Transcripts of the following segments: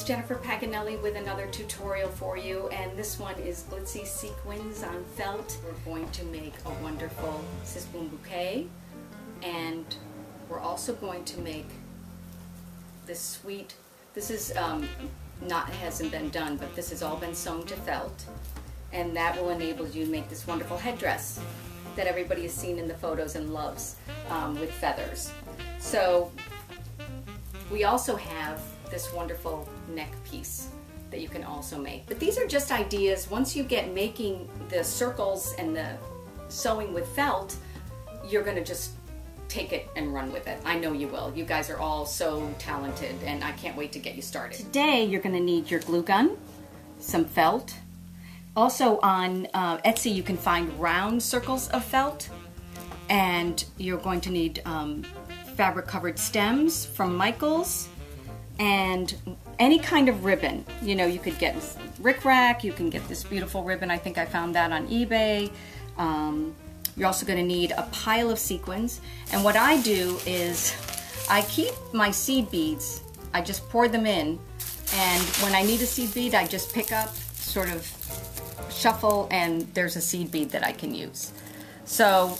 it's Jennifer Paganelli with another tutorial for you, and this one is Glitzy Sequins on Felt. We're going to make a wonderful sisbon bouquet, and we're also going to make this sweet, this is hasn't been done, but this has all been sewn to felt, and that will enable you to make this wonderful headdress that everybody has seen in the photos and loves with feathers. So we also have this wonderful neck piece that you can also make. But these are just ideas. Once you get making the circles and the sewing with felt, you're gonna just take it and run with it. I know you will. You guys are all so talented, and I can't wait to get you started. Today you're gonna need your glue gun, some felt. Also on Etsy you can find round circles of felt, and you're going to need fabric covered stems from Michaels, and any kind of ribbon. You know, you could get Rick Rack, you can get this beautiful ribbon, I think I found that on eBay. You're also gonna need a pile of sequins, and what I do is I keep my seed beads, I just pour them in, and when I need a seed bead I just pick up, sort of shuffle, and there's a seed bead that I can use. So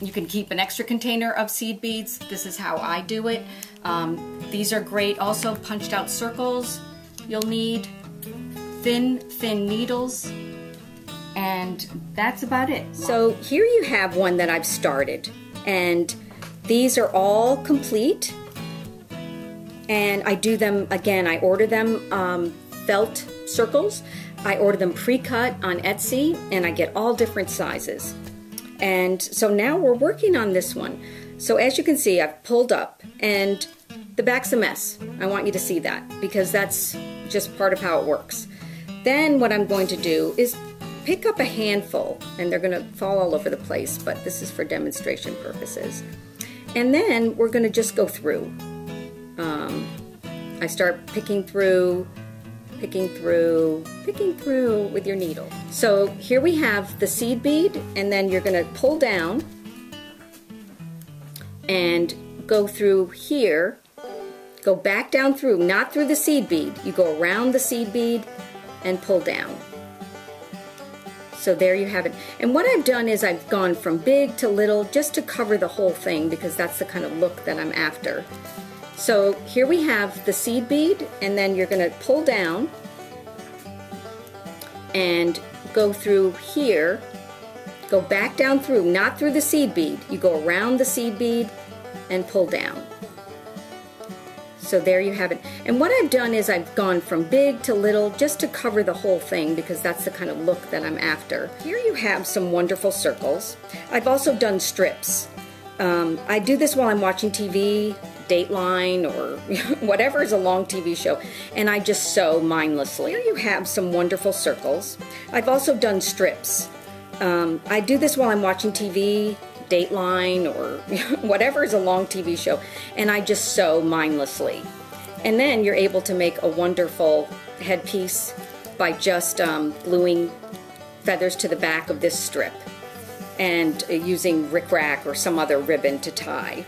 you can keep an extra container of seed beads. This is how I do it. These are great. Also punched out circles you'll need, thin needles, and that's about it. So here you have one that I've started, and these are all complete, and I do them again. I order them felt circles. I order them pre-cut on Etsy, and I get all different sizes. And so now we're working on this one. So as you can see, I've pulled up, and the back's a mess. I want you to see that, because that's just part of how it works. Then what I'm going to do is pick up a handful, and they're gonna fall all over the place, but this is for demonstration purposes. And then we're gonna just go through. I start picking through with your needle. So here we have the seed bead, and then you're gonna pull down and go through here, go back down through, not through the seed bead. You go around the seed bead and pull down. So there you have it. And what I've done is I've gone from big to little just to cover the whole thing, because that's the kind of look that I'm after. So here we have the seed bead, and then you're gonna pull down and go through here, go back down through, not through the seed bead. You go around the seed bead and pull down. So there you have it. And what I've done is I've gone from big to little just to cover the whole thing, because that's the kind of look that I'm after. Here you have some wonderful circles. I've also done strips. I do this while I'm watching TV, Dateline, or whatever is a long TV show, and I just sew mindlessly. Here you have some wonderful circles. I've also done strips. I do this while I'm watching TV, Dateline, or whatever is a long TV show, and I just sew mindlessly. And then you're able to make a wonderful headpiece by just gluing feathers to the back of this strip and using Rick Rack or some other ribbon to tie.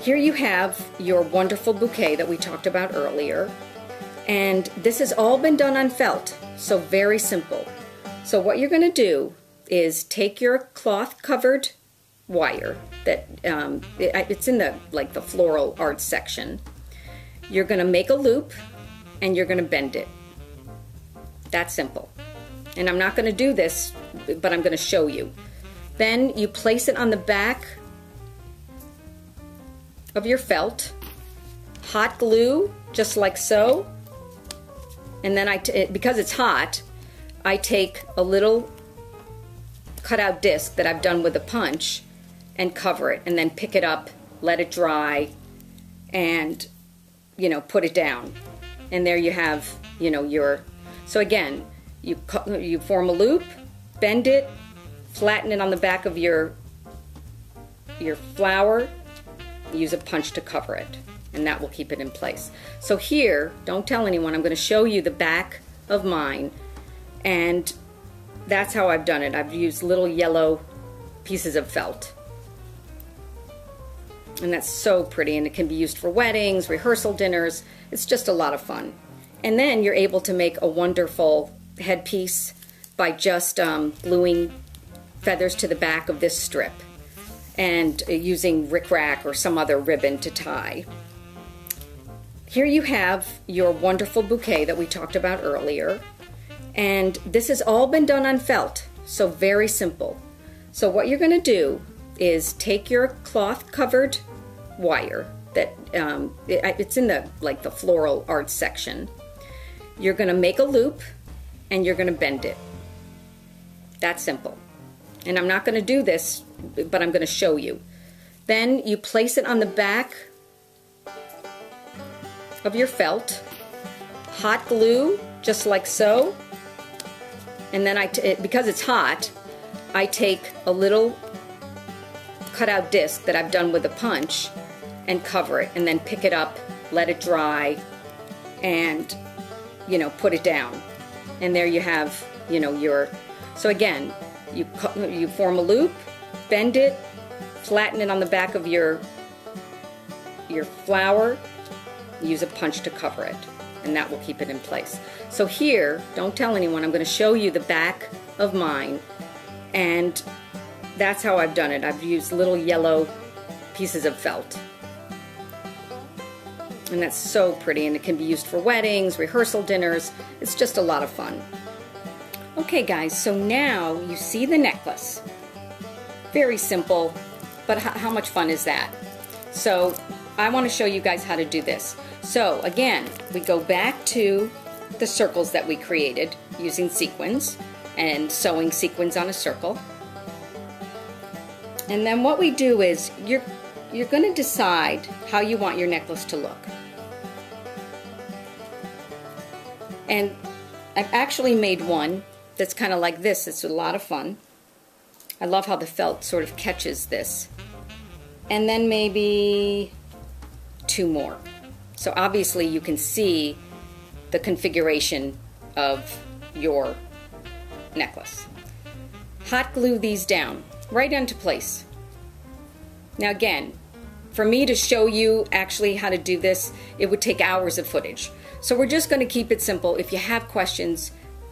Here you have your wonderful bouquet that we talked about earlier, and this has all been done on felt, so very simple. So what you're going to do is take your cloth covered wire that it's in the the floral art section. You're going to make a loop, and you're going to bend it. That's simple. And I'm not going to do this, but I'm going to show you. Then you place it on the back of your felt, hot glue just like so, and then because it's hot, I take a little cutout disc that I've done with a punch and cover it, and then pick it up, let it dry, and you know, put it down. And there you have, you know, your, so again, you form a loop, bend it, flatten it on the back of your flower, use a punch to cover it, and that will keep it in place. So here, don't tell anyone, I'm going to show you the back of mine. And that's how I've done it. I've used little yellow pieces of felt. And that's so pretty, and it can be used for weddings, rehearsal dinners. It's just a lot of fun. And then you're able to make a wonderful headpiece by just gluing feathers to the back of this strip and using Rick Rack or some other ribbon to tie. Here you have your wonderful bouquet that we talked about earlier. And this has all been done on felt, so very simple. So what you're going to do is take your cloth covered wire that it's in the the floral art section. You're going to make a loop and you're going to bend it. That's simple. And I'm not going to do this, but I'm going to show you. Then you place it on the back of your felt, hot glue just like so, and then because it's hot, I take a little cutout disc that I've done with a punch and cover it, and then pick it up, let it dry, and put it down. And there you have your, so again, you form a loop, bend it, flatten it on the back of your flower, use a punch to cover it, and that will keep it in place. So here, don't tell anyone, I'm going to show you the back of mine, and that's how I've done it. I've used little yellow pieces of felt. And that's so pretty, and it can be used for weddings, rehearsal dinners. It's just a lot of fun. Okay guys, so now you see the necklace. Very simple, but how much fun is that? So I want to show you guys how to do this. So again, we go back to the circles that we created using sequins and sewing sequins on a circle. And then what we do is you're going to decide how you want your necklace to look. And I've actually made one that's kind of like this. It's a lot of fun. I love how the felt sort of catches this. And then maybe two more. So obviously you can see the configuration of your necklace. Hot glue these down right into place. Now again, for me to show you actually how to do this, it would take hours of footage. So we're just going to keep it simple. If you have questions,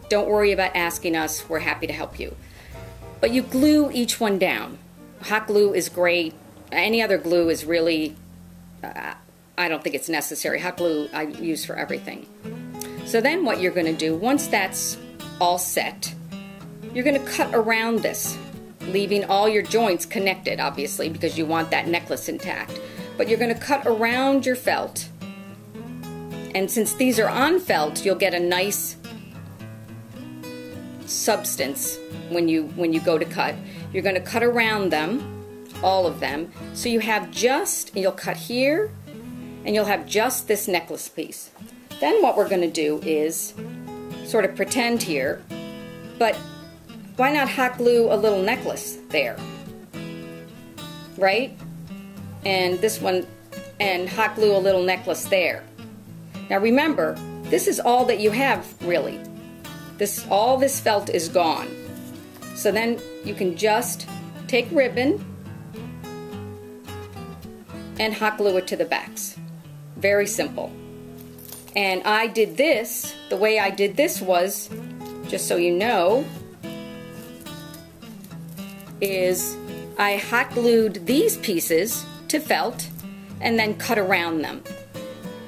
don't worry about asking us. We're happy to help you. But you glue each one down. Hot glue is great. Any other glue is really, I don't think it's necessary. Hot glue I use for everything. So then what you're going to do, once that's all set, you're going to cut around this, leaving all your joints connected, obviously, because you want that necklace intact. But you're going to cut around your felt, and since these are on felt, you'll get a nice substance when you go to cut. You're going to cut around them, all of them, so you have just, you'll cut here, and you'll have just this necklace piece. Then what we're going to do is sort of pretend here, but why not hot glue a little necklace there, right? And this one, and hot glue a little necklace there. Now remember, this is all that you have, really. This, all this felt is gone. So then you can just take ribbon and hot glue it to the backs. Very simple. And I did this, the way I did this was, just so you know, is I hot glued these pieces to felt and then cut around them.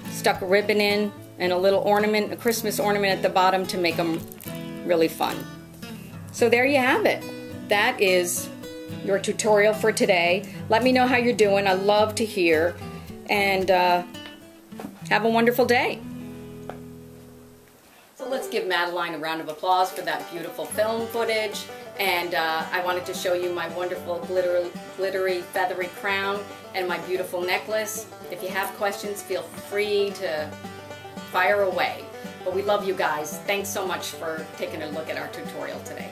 Stuck a ribbon in and a little ornament, a Christmas ornament at the bottom to make them really fun. So there you have it. That is your tutorial for today. Let me know how you're doing. I love to hear. And have a wonderful day. So let's give Madeline a round of applause for that beautiful film footage. And I wanted to show you my wonderful glittery feathery crown and my beautiful necklace. If you have questions, feel free to fire away. But we love you guys. Thanks so much for taking a look at our tutorial today.